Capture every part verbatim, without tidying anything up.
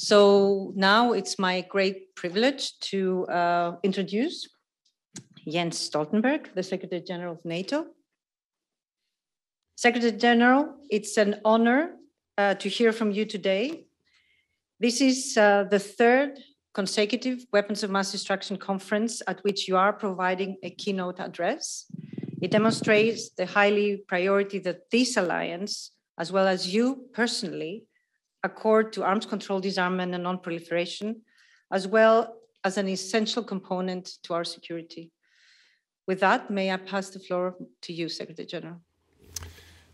So now it's my great privilege to uh, introduce Jens Stoltenberg, the Secretary General of NATO. Secretary General, it's an honor uh, to hear from you today. This is uh, the third consecutive Weapons of Mass Destruction conference at which you are providing a keynote address. It demonstrates the highly priority that this alliance, as well as you personally, accord to arms control, disarmament, and non-proliferation, as well as an essential component to our security. With that, may I pass the floor to you, Secretary General.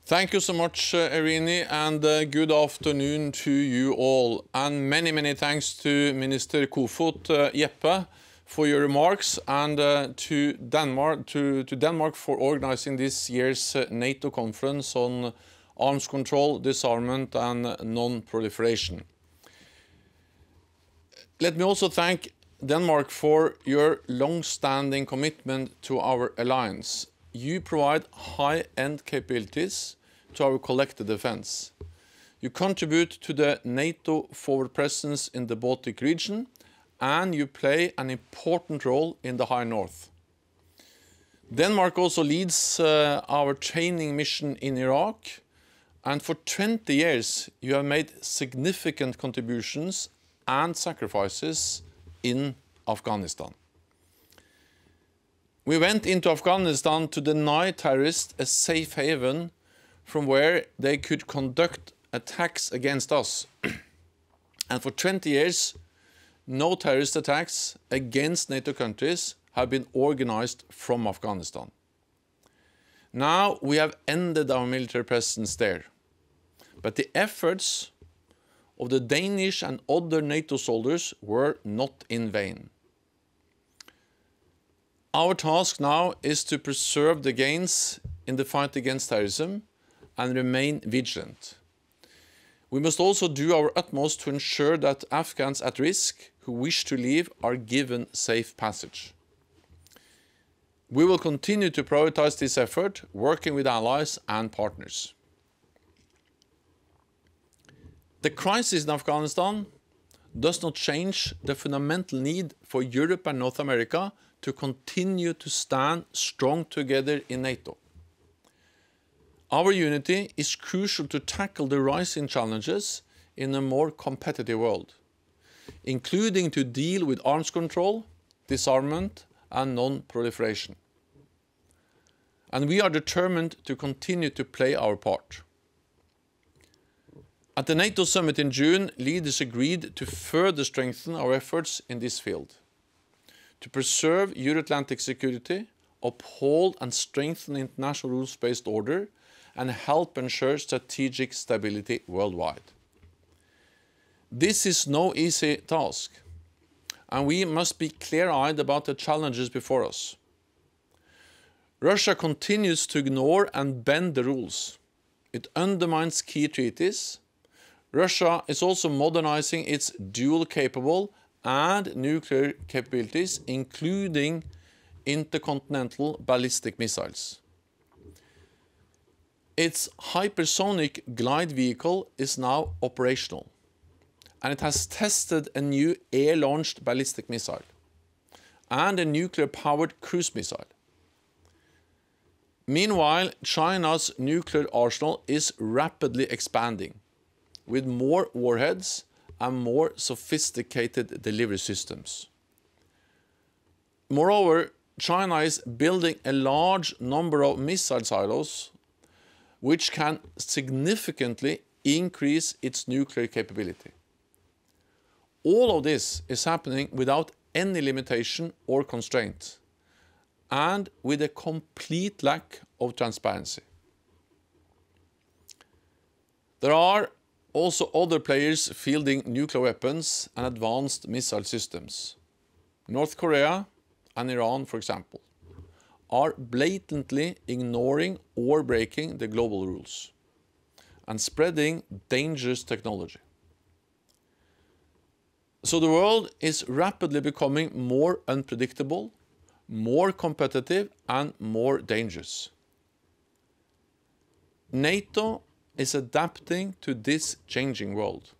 Thank you so much, uh, Irini, and uh, good afternoon to you all. And many, many thanks to Minister Kofod, uh, Jeppe, for your remarks, and uh, to Denmark, to, to Denmark for organizing this year's uh, NATO conference on arms control, disarmament, and non-proliferation. Let me also thank Denmark for your long-standing commitment to our alliance. You provide high-end capabilities to our collective defense. You contribute to the NATO forward presence in the Baltic region, and you play an important role in the High North. Denmark also leads uh, our training mission in Iraq, and for twenty years you have made significant contributions and sacrifices in Afghanistan. We went into Afghanistan to deny terrorists a safe haven from where they could conduct attacks against us. And for twenty years, no terrorist attacks against NATO countries have been organized from Afghanistan. Now we have ended our military presence there. But the efforts of the Danish and other NATO soldiers were not in vain. Our task now is to preserve the gains in the fight against terrorism and remain vigilant. We must also do our utmost to ensure that Afghans at risk who wish to leave are given safe passage. We will continue to prioritize this effort, working with allies and partners. The crisis in Afghanistan does not change the fundamental need for Europe and North America to continue to stand strong together in NATO. Our unity is crucial to tackle the rising challenges in a more competitive world, including to deal with arms control, disarmament, and non-proliferation. And we are determined to continue to play our part. At the NATO summit in June, leaders agreed to further strengthen our efforts in this field, to preserve Euro-Atlantic security, uphold and strengthen international rules-based order, and help ensure strategic stability worldwide. This is no easy task, and we must be clear-eyed about the challenges before us. Russia continues to ignore and bend the rules. It undermines key treaties. Russia is also modernizing its dual-capable and nuclear capabilities, including intercontinental ballistic missiles. Its hypersonic glide vehicle is now operational, and it has tested a new air-launched ballistic missile and a nuclear-powered cruise missile. Meanwhile, China's nuclear arsenal is rapidly expanding, with more warheads and more sophisticated delivery systems. Moreover, China is building a large number of missile silos, which can significantly increase its nuclear capability. All of this is happening without any limitation or constraint, and with a complete lack of transparency. There are also other players fielding nuclear weapons and advanced missile systems. North Korea and Iran, for example, are blatantly ignoring or breaking the global rules and spreading dangerous technology. So the world is rapidly becoming more unpredictable, more competitive, and more dangerous. NATO is adapting to this changing world.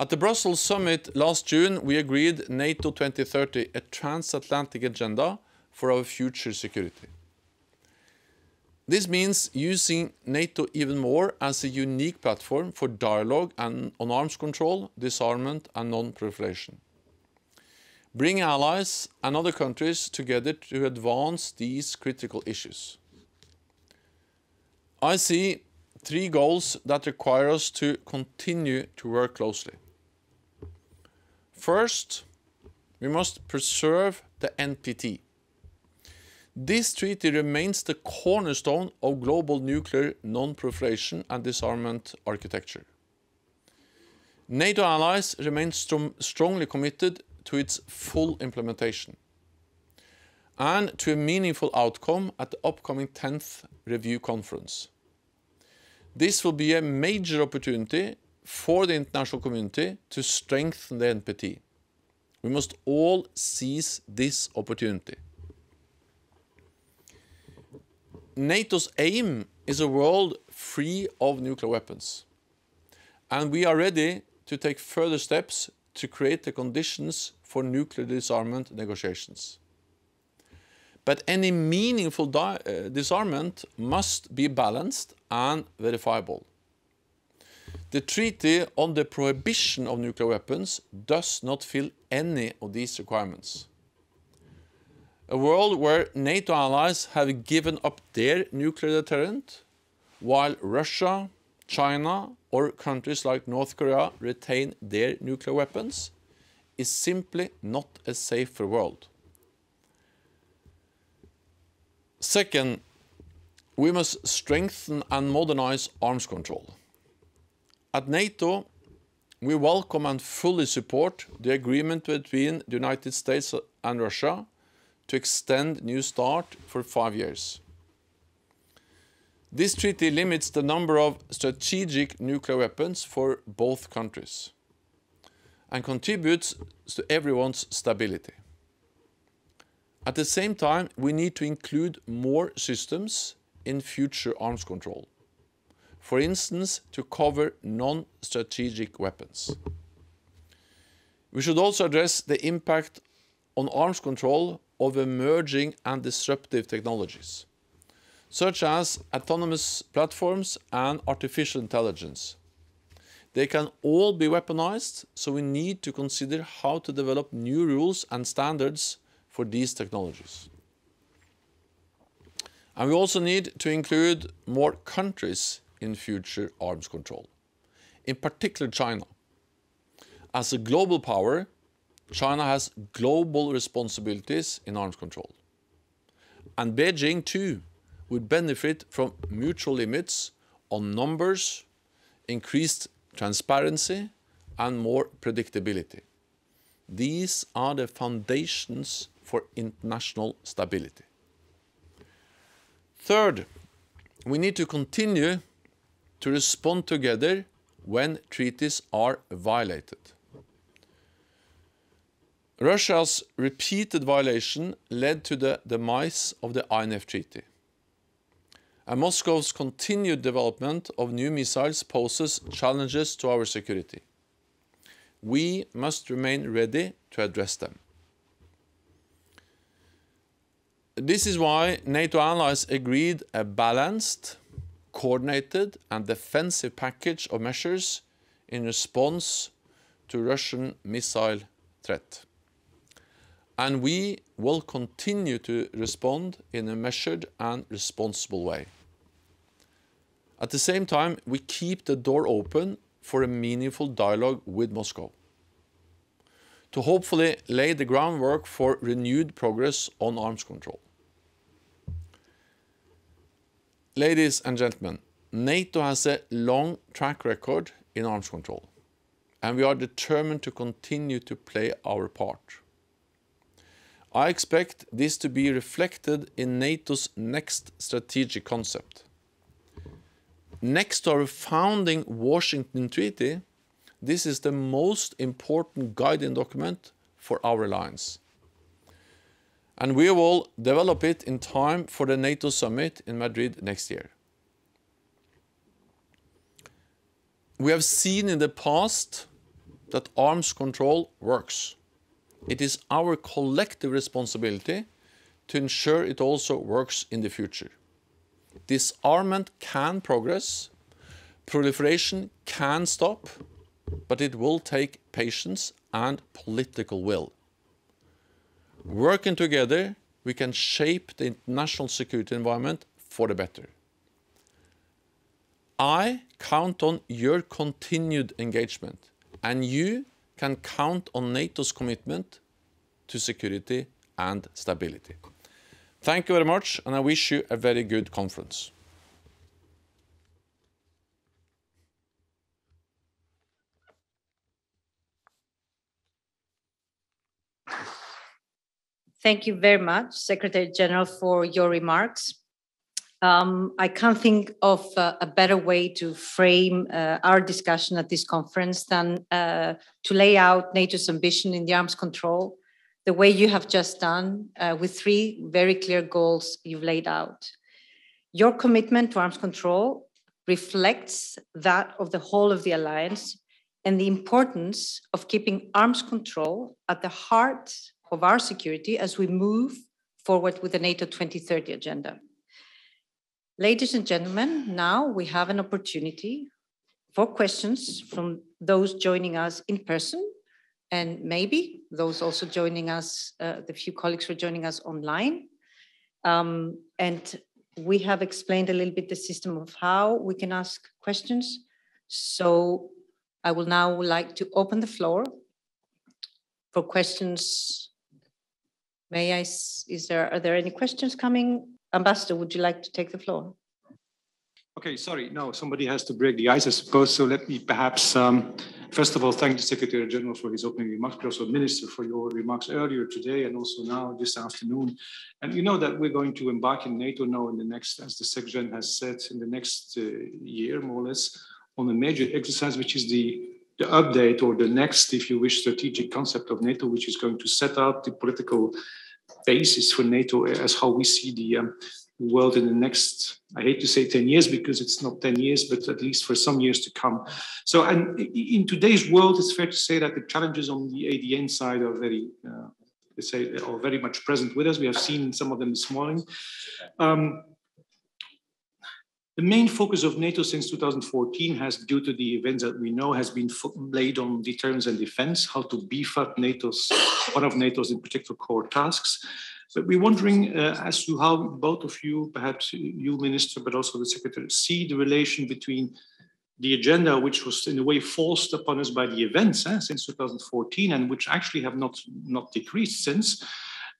At the Brussels summit last June, we agreed NATO twenty thirty, a transatlantic agenda for our future security. This means using NATO even more as a unique platform for dialogue and on arms control, disarmament and non-proliferation. Bring allies and other countries together to advance these critical issues. I see three goals that require us to continue to work closely. First, we must preserve the N P T. This treaty remains the cornerstone of global nuclear non-proliferation and disarmament architecture. NATO allies remain strong, strongly committed to its full implementation and to a meaningful outcome at the upcoming tenth Review Conference. This will be a major opportunity for the international community to strengthen the N P T. We must all seize this opportunity. NATO's aim is a world free of nuclear weapons, and we are ready to take further steps to create the conditions for nuclear disarmament negotiations. But any meaningful di- uh, disarmament must be balanced and verifiable. The Treaty on the Prohibition of Nuclear Weapons does not fill any of these requirements. A world where NATO allies have given up their nuclear deterrent, while Russia, China, or countries like North Korea retain their nuclear weapons, is simply not a safer world. Second, we must strengthen and modernize arms control. At NATO, we welcome and fully support the agreement between the United States and Russia to extend New START for five years. This treaty limits the number of strategic nuclear weapons for both countries and contributes to everyone's stability. At the same time, we need to include more systems in future arms control, for instance, to cover non-strategic weapons. We should also address the impact on arms control of emerging and disruptive technologies, such as autonomous platforms and artificial intelligence. They can all be weaponized, so we need to consider how to develop new rules and standards for these technologies. And we also need to include more countries in future arms control, in particular China. As a global power, China has global responsibilities in arms control. And Beijing too would benefit from mutual limits on numbers, increased transparency, and more predictability. These are the foundations for international stability. Third, we need to continue to respond together when treaties are violated. Russia's repeated violation led to the demise of the I N F Treaty. And Moscow's continued development of new missiles poses challenges to our security. We must remain ready to address them. This is why NATO allies agreed a balanced, coordinated and defensive package of measures in response to Russian missile threat. And we will continue to respond in a measured and responsible way. At the same time, we keep the door open for a meaningful dialogue with Moscow, to hopefully lay the groundwork for renewed progress on arms control. Ladies and gentlemen, NATO has a long track record in arms control, and we are determined to continue to play our part. I expect this to be reflected in NATO's next strategic concept. Next to our founding Washington Treaty, this is the most important guiding document for our alliance. And we will develop it in time for the NATO summit in Madrid next year. We have seen in the past that arms control works. It is our collective responsibility to ensure it also works in the future. Disarmament can progress, proliferation can stop, but it will take patience and political will. Working together, we can shape the international security environment for the better. I count on your continued engagement, and you can count on NATO's commitment to security and stability. Thank you very much, and I wish you a very good conference. Thank you very much, Secretary General, for your remarks. Um, I can't think of uh, a better way to frame uh, our discussion at this conference than uh, to lay out NATO's ambition in the arms control, the way you have just done, uh, with three very clear goals you've laid out. Your commitment to arms control reflects that of the whole of the alliance and the importance of keeping arms control at the heart of our security as we move forward with the NATO twenty thirty agenda. Ladies and gentlemen, now we have an opportunity for questions from those joining us in person, and maybe those also joining us, uh, the few colleagues who are joining us online. Um, and we have explained a little bit the system of how we can ask questions. So I will now like to open the floor for questions. May I, is there, are there any questions coming? Ambassador, would you like to take the floor? Okay, sorry, no, somebody has to break the ice, I suppose. So let me perhaps, um, first of all, thank the Secretary General for his opening remarks, but also Minister for your remarks earlier today and also now this afternoon. And you know that we're going to embark in NATO now in the next, as the Secretary General has said, in the next uh, year, more or less, on a major exercise, which is the the update or the next, if you wish, strategic concept of NATO, which is going to set out the political basis for NATO as how we see the um, world in the next, I hate to say ten years, because it's not ten years, but at least for some years to come. So, and in today's world, it's fair to say that the challenges on the A D N side are very, uh, let's say, are very much present with us. We have seen some of them this morning. Um, The main focus of NATO since two thousand fourteen has, due to the events that we know, has been laid on deterrence and defense, how to beef up NATO's, one of NATO's in particular core tasks. But we're wondering uh, as to how both of you, perhaps you, Minister, but also the Secretary, see the relation between the agenda, which was in a way forced upon us by the events eh, since two thousand fourteen, and which actually have not, not decreased since,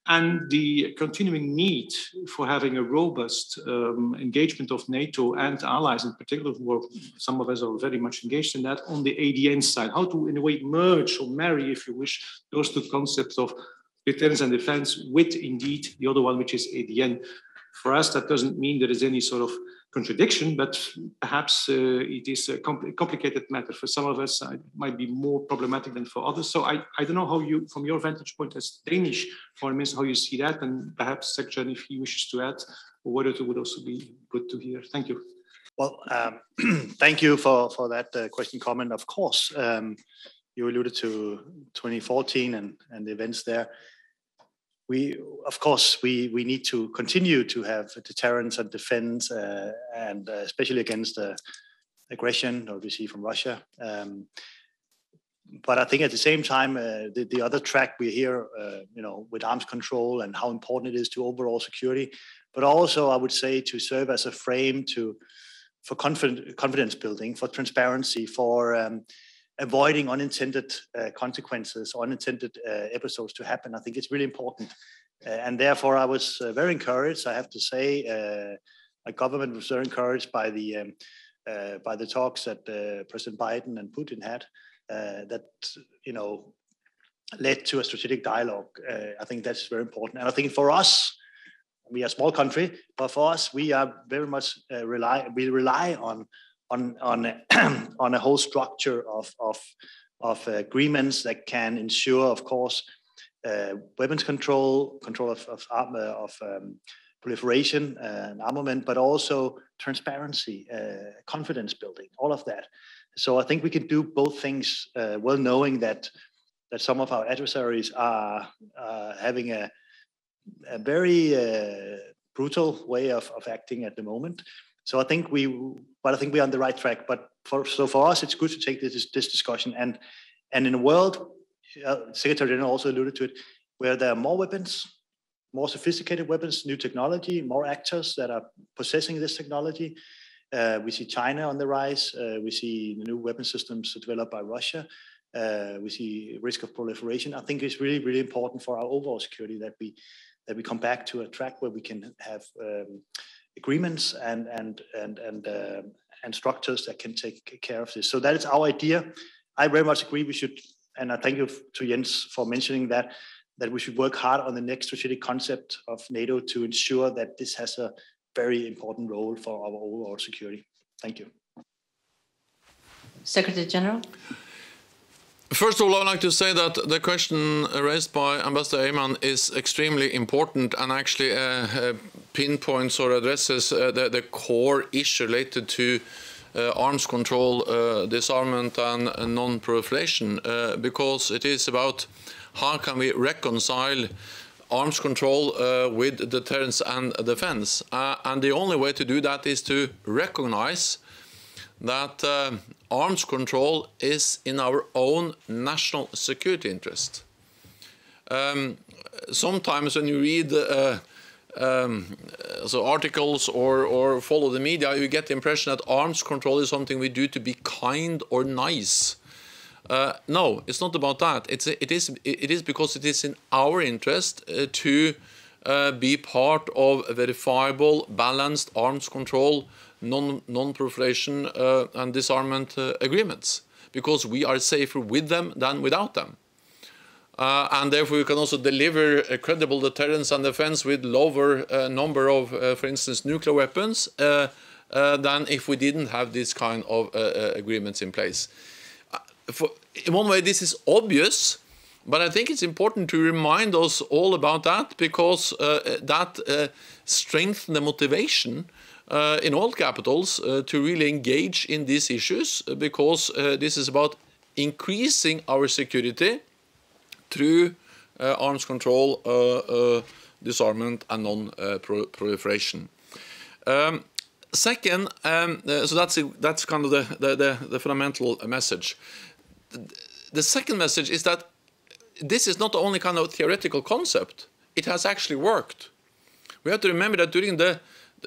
and the continuing need for having a robust um, engagement of NATO and allies in particular, who are, some of us are very much engaged in that, on the A D N side. How to, in a way, merge or marry, if you wish, those two concepts of deterrence and defense with, indeed, the other one, which is A D N. For us, that doesn't mean there is any sort of contradiction, but perhaps uh, it is a compl complicated matter. For some of us, it might be more problematic than for others. So I, I don't know how you, from your vantage point as Danish foreign minister, how you see that, and perhaps Secretary, if he wishes to add, or whether it would also be good to hear. Thank you. Well, um, thank you for, for that uh, question comment. Of course, um, you alluded to twenty fourteen and, and the events there. We, of course, we, we need to continue to have deterrence and defense, uh, and uh, especially against uh, aggression, obviously, from Russia. Um, but I think at the same time, uh, the, the other track we hear, uh, you know, with arms control and how important it is to overall security, but also I would say to serve as a frame to for confident, confidence building, for transparency, for um, avoiding unintended uh, consequences, unintended uh, episodes to happen. I think it's really important. Uh, and therefore, I was uh, very encouraged, I have to say, uh, my government was very encouraged by the, um, uh, by the talks that uh, President Biden and Putin had uh, that, you know, led to a strategic dialogue. Uh, I think that's very important. And I think for us, we are a small country, but for us, we are very much uh, rely, we rely on on on a, on a whole structure of of of agreements that can ensure, of course, uh, weapons control, control of of, uh, of um, proliferation uh, and armament, but also transparency, uh, confidence building, all of that. So I think we can do both things, uh, well knowing that that some of our adversaries are uh, having a, a very uh, brutal way of, of acting at the moment. So I think we, but I think we're on the right track. But for, so for us, it's good to take this this discussion. And and in a world, uh, Secretary General also alluded to it, where there are more weapons, more sophisticated weapons, new technology, more actors that are possessing this technology. Uh, we see China on the rise. Uh, we see the new weapon systems developed by Russia. Uh, we see risk of proliferation. I think it's really, really important for our overall security that we that we come back to a track where we can have um, agreements and and and and uh, and structures that can take care of this. So that is our idea. I very much agree. We should, and I thank you to Jens for mentioning that, that we should work hard on the next strategic concept of NATO to ensure that this has a very important role for our overall security. Thank you. Secretary General. First of all, I'd like to say that the question raised by Ambassador Eyman is extremely important and actually uh, pinpoints or addresses uh, the, the core issue related to uh, arms control, uh, disarmament and uh, non-proliferation, uh, because it is about how can we reconcile arms control uh, with deterrence and defense. Uh, and the only way to do that is to recognize that uh, arms control is in our own national security interest. Um, sometimes when you read uh, um, so articles or, or follow the media, you get the impression that arms control is something we do to be kind or nice. Uh, no, it's not about that. It's, it, is, it is because it is in our interest uh, to uh, be part of a verifiable, balanced arms control, non, non-proliferation uh, and disarmament uh, agreements, because we are safer with them than without them. Uh, and therefore, we can also deliver a credible deterrence and defense with lower uh, number of, uh, for instance, nuclear weapons uh, uh, than if we didn't have these kind of uh, agreements in place. For, in one way, this is obvious, but I think it's important to remind us all about that, because uh, that uh, strengthens the motivation uh, in all capitals uh, to really engage in these issues, because uh, this is about increasing our security through uh, arms control, uh, uh, disarmament and non-proliferation. Uh, um, second, um, uh, so that's, that's kind of the, the, the, the fundamental message. The second message is that this is not only kind of theoretical concept, it has actually worked. We have to remember that during the,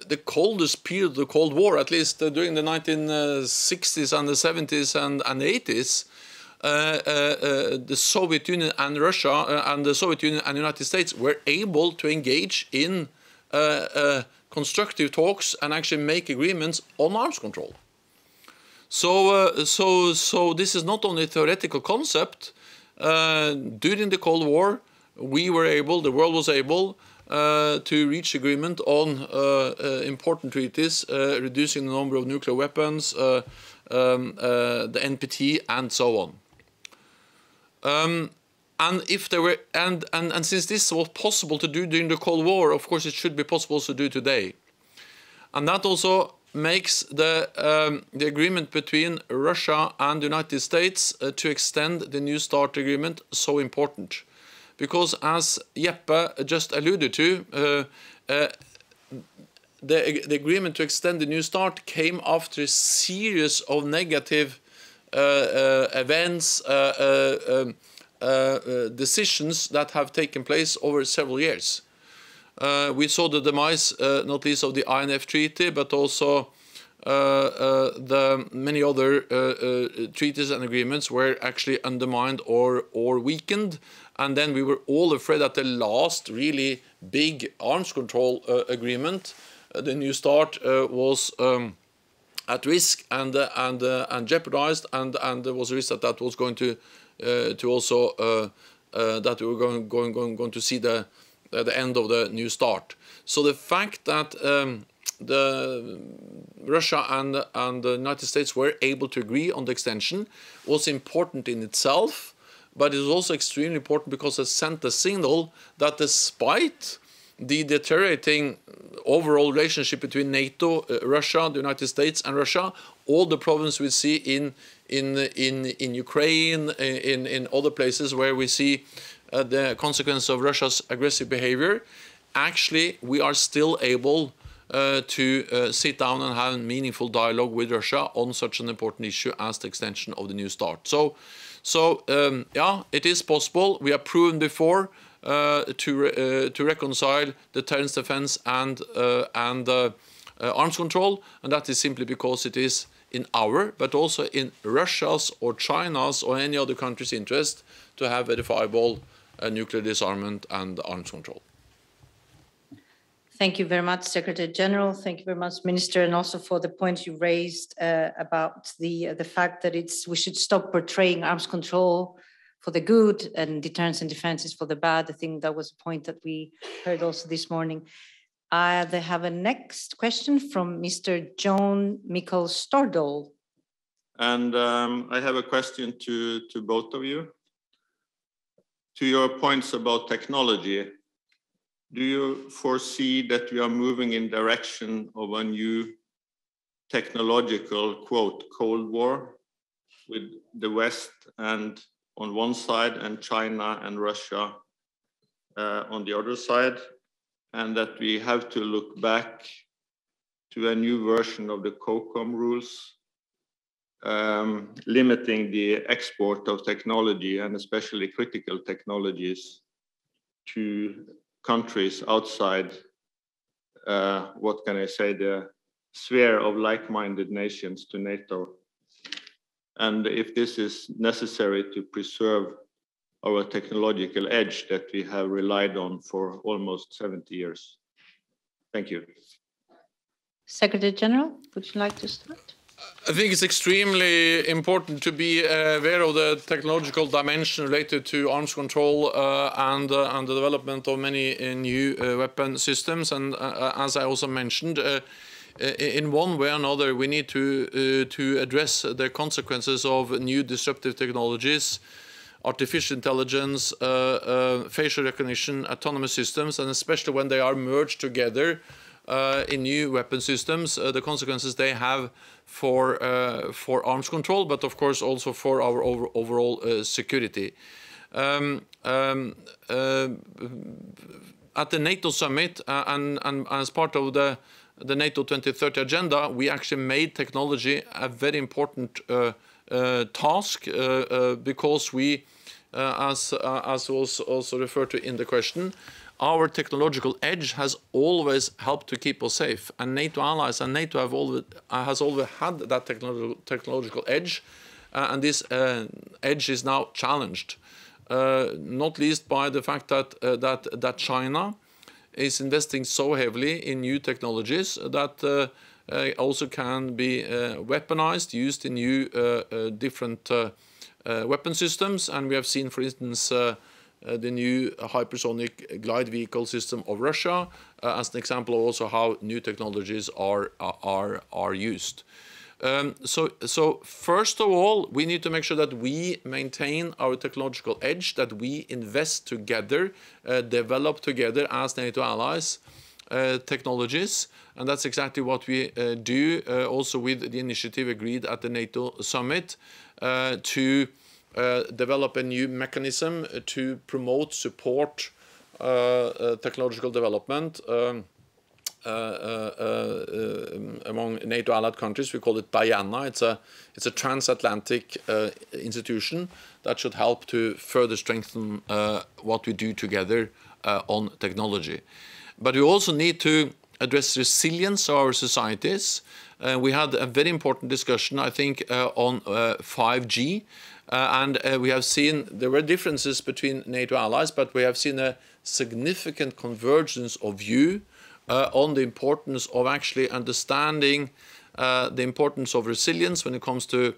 the coldest period of the Cold War, at least during the nineteen sixties and the seventies and, and the eighties, uh, uh, uh, the Soviet Union and Russia uh, and the Soviet Union and the United States were able to engage in uh, uh, constructive talks and actually make agreements on arms control. So, uh, so, so this is not only a theoretical concept. Uh, during the Cold War, we were able, the world was able, uh, to reach agreement on uh, uh, important treaties, uh, reducing the number of nuclear weapons, uh, um, uh, the N P T, and so on. Um, and if there were, and, and and since this was possible to do during the Cold War, of course, it should be possible to do today, and that also makes the, um, the agreement between Russia and the United States uh, to extend the New START agreement so important. Because as Jeppe just alluded to, uh, uh, the, the agreement to extend the New START came after a series of negative uh, uh, events, uh, uh, um, uh, uh, decisions that have taken place over several years. Uh, we saw the demise, uh, not least of the I N F Treaty, but also uh, uh, the many other uh, uh, treaties and agreements were actually undermined or, or weakened. And then we were all afraid that the last really big arms control uh, agreement, uh, the New START, uh, was um, at risk and, uh, and, uh, and jeopardized. And, and there was a risk that that was going to, uh, to also, uh, uh, that we were going, going, going, going to see the at the end of the New START. So the fact that um, the Russia and, and the United States were able to agree on the extension was important in itself, but it was also extremely important because it sent the signal that despite the deteriorating overall relationship between NATO, uh, Russia, the United States and Russia, all the problems we see in in in, in Ukraine, in, in other places where we see uh, the consequence of Russia's aggressive behavior, actually we are still able uh, to uh, sit down and have a meaningful dialogue with Russia on such an important issue as the extension of the New START. So, so um, yeah, it is possible. We have proven before Uh, to re uh, to reconcile deterrence, defense, and uh, and uh, uh, arms control, and that is simply because it is in our, but also in Russia's or China's or any other country's interest to have verifiable uh, nuclear disarmament and arms control. Thank you very much, Secretary General. Thank you very much, Minister, and also for the point you raised uh, about the uh, the fact that it's we should stop portraying arms control for the good and deterrence and defense is for the bad. I think that was a point that we heard also this morning. I uh, have a next question from Mister John Mikkel Stordahl. And um, I have a question to, to both of you. To your points about technology, do you foresee that we are moving in direction of a new technological, quote, Cold War with the West and on one side and China and Russia uh, on the other side, and that we have to look back to a new version of the COCOM rules, um, limiting the export of technology and especially critical technologies to countries outside, uh, what can I say, the sphere of like-minded nations to NATO? And if this is necessary to preserve our technological edge that we have relied on for almost seventy years. Thank you. Secretary General, would you like to start? I think it's extremely important to be aware of the technological dimension related to arms control uh, and, uh, and the development of many uh, new uh, weapon systems. And uh, as I also mentioned, uh, in one way or another, we need to uh, to address the consequences of new disruptive technologies, artificial intelligence, uh, uh, facial recognition, autonomous systems, and especially when they are merged together uh, in new weapon systems, uh, the consequences they have for uh, for arms control, but of course also for our over overall uh, security. Um, um, uh, at the NATO summit uh, and, and as part of the the NATO twenty thirty agenda, we actually made technology a very important uh, uh, task uh, uh, because we, uh, as, uh, as was also referred to in the question, our technological edge has always helped to keep us safe. And NATO allies and NATO have always, uh, has always had that technolo technological edge, uh, and this uh, edge is now challenged, uh, not least by the fact that, uh, that, that China is investing so heavily in new technologies that uh, uh, also can be uh, weaponized, used in new uh, uh, different uh, uh, weapon systems. And we have seen, for instance, uh, uh, the new hypersonic glide vehicle system of Russia uh, as an example of also how new technologies are, are, are used. Um, so, so first of all, we need to make sure that we maintain our technological edge, that we invest together, uh, develop together as NATO allies uh, technologies. And that's exactly what we uh, do uh, also with the initiative agreed at the NATO summit uh, to uh, develop a new mechanism to promote, support uh, uh, technological development um, Uh, uh, uh, um, among NATO allied countries. We call it Diana. It's a, it's a transatlantic uh, institution that should help to further strengthen uh, what we do together uh, on technology. But we also need to address resilience of our societies. Uh, we had a very important discussion, I think, uh, on uh, five G. Uh, and uh, we have seen there were differences between NATO allies, but we have seen a significant convergence of view Uh, on the importance of actually understanding uh, the importance of resilience when it comes to uh,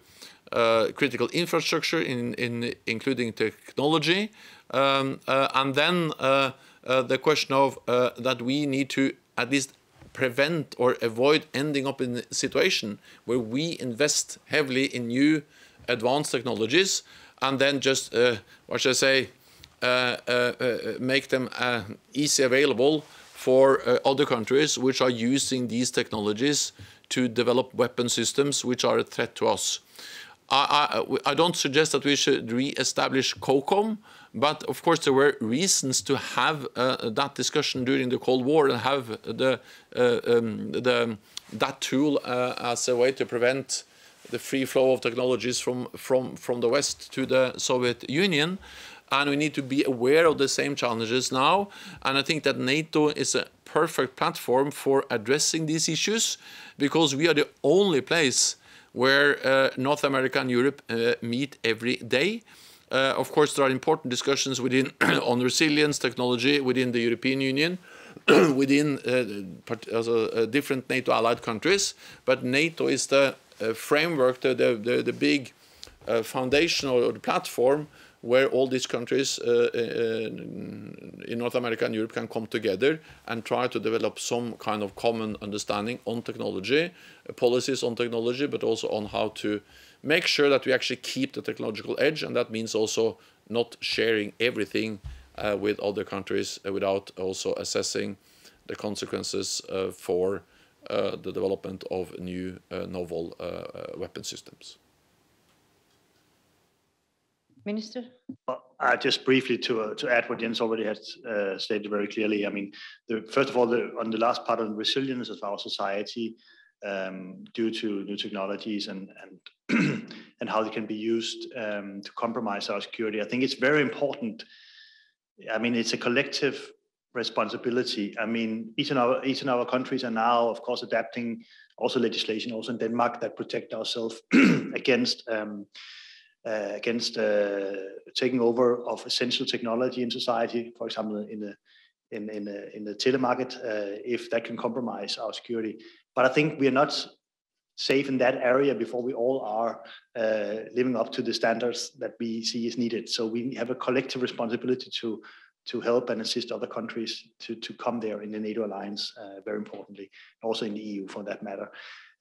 critical infrastructure, in, in, including technology. Um, uh, and then uh, uh, the question of uh, that we need to at least prevent or avoid ending up in a situation where we invest heavily in new advanced technologies and then just, uh, what should I say, uh, uh, uh, make them uh, easily available for uh, other countries which are using these technologies to develop weapon systems which are a threat to us. I, I, I don't suggest that we should re-establish COCOM, but of course there were reasons to have uh, that discussion during the Cold War and have the, uh, um, the, that tool uh, as a way to prevent the free flow of technologies from, from, from the West to the Soviet Union. And we need to be aware of the same challenges now. And I think that NATO is a perfect platform for addressing these issues, because we are the only place where uh, North America and Europe uh, meet every day. Uh, of course, there are important discussions within on resilience technology within the European Union, within uh, uh, different NATO allied countries. But NATO is the uh, framework, the, the, the big uh, foundation or the platform where all these countries uh, in North America and Europe can come together and try to develop some kind of common understanding on technology, policies on technology, but also on how to make sure that we actually keep the technological edge. And that means also not sharing everything uh, with other countries without also assessing the consequences uh, for uh, the development of new uh, novel uh, weapon systems. Minister? Well, uh, just briefly to, uh, to add what Jens already had uh, stated very clearly. I mean, the, first of all, the, on the last part of the resilience of our society um, due to new technologies and, and, and how they can be used um, to compromise our security. I think it's very important. I mean, it's a collective responsibility. I mean, each in our, each in our countries are now, of course, adapting also legislation, also in Denmark, that protect ourselves against um, Uh, against uh, taking over of essential technology in society, for example, in the in in the, in the telemarket, uh, if that can compromise our security. But I think we are not safe in that area before we all are uh, living up to the standards that we see is needed. So we have a collective responsibility to to help and assist other countries to to come there in the NATO alliance, uh, very importantly, also in the E U for that matter.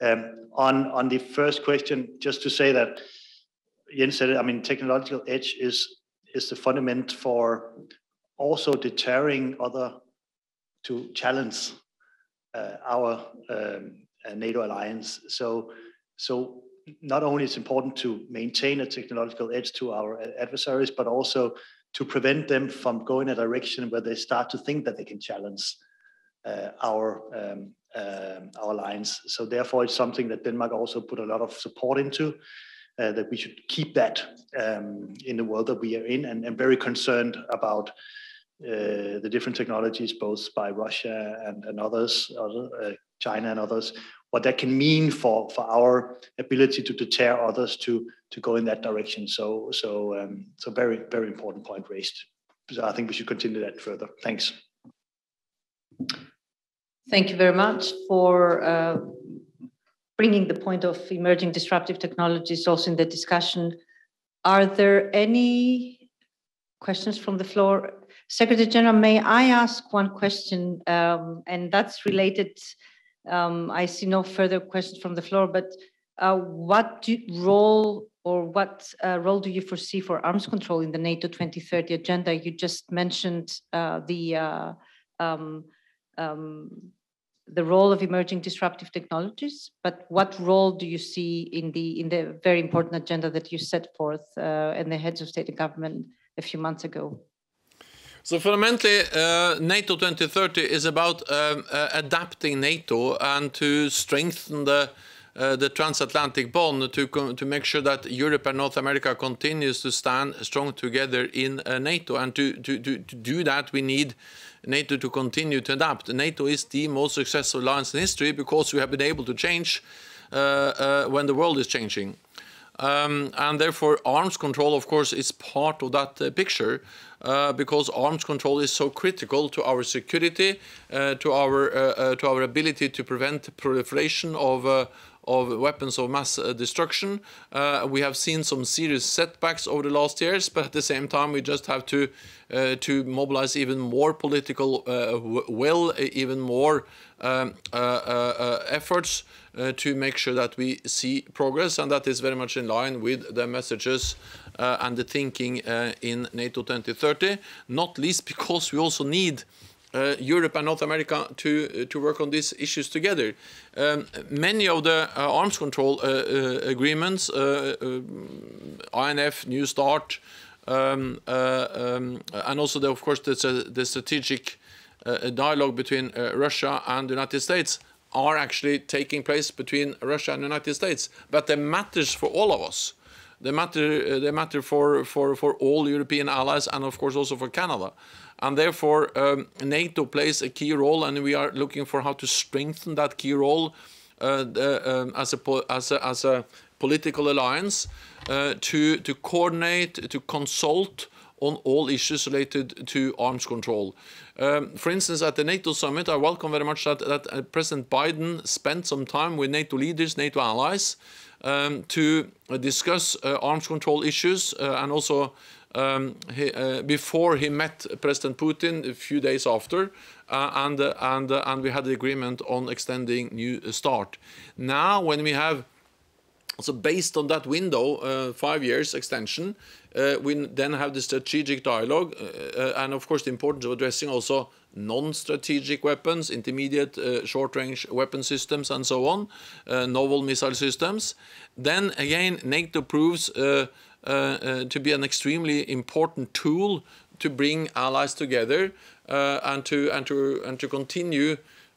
Um, on on the first question, just to say that. Jens said, I mean, technological edge is is the fundament for also deterring other to challenge uh, our um, NATO alliance. So, so not only it's important to maintain a technological edge to our adversaries, but also to prevent them from going in a direction where they start to think that they can challenge uh, our um, uh, our alliance. So, therefore, it's something that Denmark also put a lot of support into. Uh, that we should keep that um, in the world that we are in, and, and very concerned about uh, the different technologies, both by Russia and, and others, other, uh, China and others, what that can mean for, for our ability to deter others to, to go in that direction. So, so, um, so very, very important point raised. So I think we should continue that further. Thanks. Thank you very much for uh... bringing the point of emerging disruptive technologies also in the discussion. Are there any questions from the floor? Secretary General, may I ask one question? Um, and that's related, um, I see no further questions from the floor, but uh, what do, role or what uh, role do you foresee for arms control in the NATO twenty thirty agenda? You just mentioned uh, the uh, um, um, the role of emerging disruptive technologies, but what role do you see in the in the very important agenda that you set forth uh, and the heads of state and government a few months ago? So fundamentally, uh, NATO twenty thirty is about um, uh, adapting NATO and to strengthen the uh, the transatlantic bond to to make sure that Europe and North America continues to stand strong together in uh, NATO, and to to to, to do that we need NATO to continue to adapt. NATO is the most successful alliance in history because we have been able to change uh, uh, when the world is changing. Um, and therefore, arms control, of course, is part of that uh, picture uh, because arms control is so critical to our security, uh, to our uh, uh, to our ability to prevent proliferation of uh, of weapons of mass destruction. Uh, we have seen some serious setbacks over the last years, but at the same time, we just have to uh, to mobilize even more political uh, will, even more um, uh, uh, efforts uh, to make sure that we see progress, and that is very much in line with the messages uh, and the thinking uh, in NATO twenty thirty, not least because we also need uh, Europe and North America to uh, to work on these issues together. Um, many of the uh, arms control uh, uh, agreements, uh, uh, I N F, New START, um, uh, um, and also the, of course the, the strategic uh, dialogue between uh, Russia and the United States, are actually taking place between Russia and the United States. But they matter for all of us. They matter, they matter for, for, for all European allies and, of course, also for Canada. And therefore, um, NATO plays a key role, and we are looking for how to strengthen that key role uh, the, um, as, a po as, a, as a political alliance uh, to, to coordinate, to consult on all issues related to arms control. Um, for instance, at the NATO summit, I welcome very much that, that uh, President Biden spent some time with NATO leaders, NATO allies, um, to uh, discuss uh, arms control issues, uh, and also um, he, uh, before he met President Putin a few days after, uh, and, uh, and, uh, and we had the agreement on extending New START. Now, when we have So based on that window, uh, five years extension, uh, we then have the strategic dialogue, uh, and of course the importance of addressing also non-strategic weapons, intermediate, uh, short-range weapon systems, and so on, uh, novel missile systems. Then again, NATO proves uh, uh, uh, to be an extremely important tool to bring allies together uh, and to and to and to continue.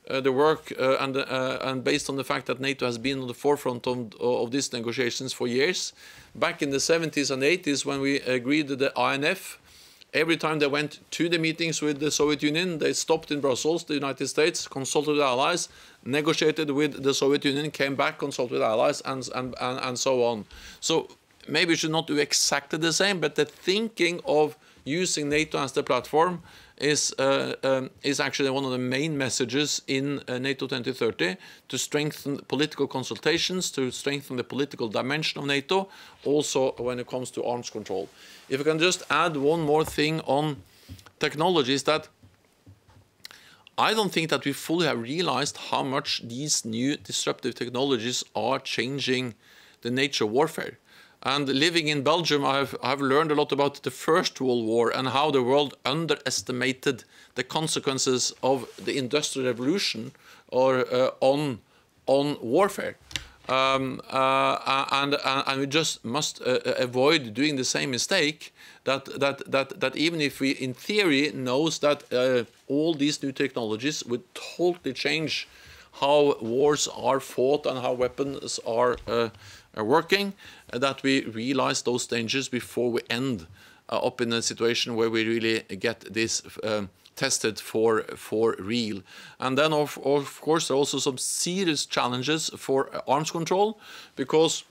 Uh, the work uh, and, uh, and based on the fact that NATO has been on the forefront of, of these negotiations for years. Back in the seventies and eighties, when we agreed the I N F, every time they went to the meetings with the Soviet Union, they stopped in Brussels, the United States, consulted the allies, negotiated with the Soviet Union, came back, consulted with allies, and, and, and, and so on. So maybe we should not do exactly the same, but the thinking of using NATO as the platform is uh, um, is actually one of the main messages in uh, NATO twenty thirty, to strengthen political consultations, to strengthen the political dimension of NATO, also when it comes to arms control. If I can just add one more thing on technologies, that I don't think that we fully have realized how much these new disruptive technologies are changing the nature of warfare. And living in Belgium, I've, I've learned a lot about the First World War and how the world underestimated the consequences of the Industrial Revolution or uh, on, on warfare. Um, uh, and, and we just must uh, avoid doing the same mistake, that, that, that, that even if we, in theory, knows that uh, all these new technologies would totally change how wars are fought and how weapons are uh, working, uh, that we realize those dangers before we end uh, up in a situation where we really get this um, tested for for real. And then, of, of course, there are also some serious challenges for arms control, because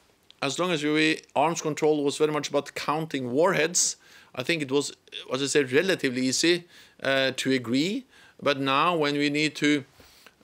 as long as we, arms control was very much about counting warheads, I think it was, as I said, relatively easy uh, to agree. But now when we need to,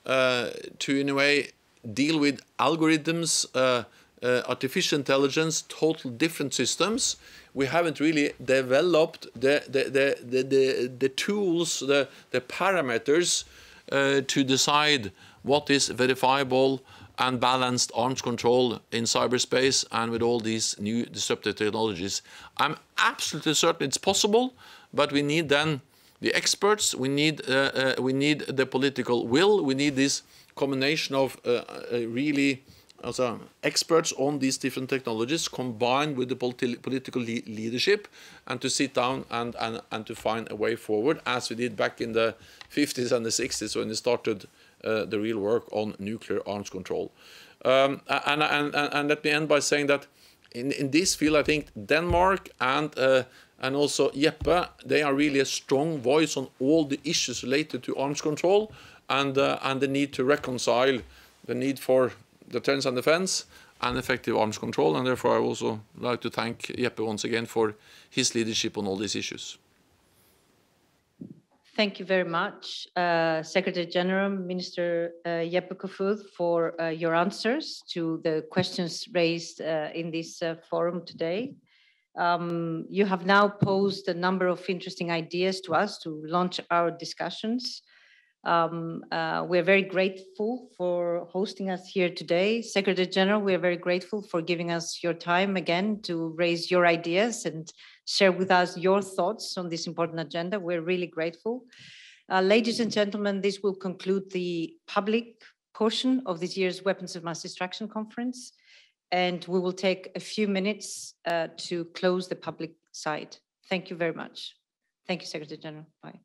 uh, to in a way, deal with algorithms, uh, Uh, artificial intelligence, total different systems, we haven't really developed the the the the, the, the tools, the the parameters uh, to decide what is verifiable and balanced arms control in cyberspace and with all these new disruptive technologies. I'm absolutely certain it's possible, but we need then the experts, we need uh, uh, we need the political will, we need this combination of uh, uh, really. Also, experts on these different technologies combined with the politi political le leadership, and to sit down and, and, and to find a way forward, as we did back in the fifties and the sixties when we started uh, the real work on nuclear arms control. Um, and, and, and, and let me end by saying that in, in this field, I think Denmark and, uh, and also Jeppe, they are really a strong voice on all the issues related to arms control and, uh, and the need to reconcile the need for deterrence and defense and effective arms control, and therefore I also like to thank Jeppe once again for his leadership on all these issues. Thank you very much, uh, Secretary General, Minister uh, Jeppe Kofod, for uh, your answers to the questions raised uh, in this uh, forum today. Um, you have now posed a number of interesting ideas to us to launch our discussions. Um, uh, we're very grateful for hosting us here today. Secretary General, we are very grateful for giving us your time again to raise your ideas and share with us your thoughts on this important agenda. We're really grateful. Uh, ladies and gentlemen, this will conclude the public portion of this year's Weapons of Mass Destruction Conference, and we will take a few minutes uh, to close the public side. Thank you very much. Thank you, Secretary General. Bye.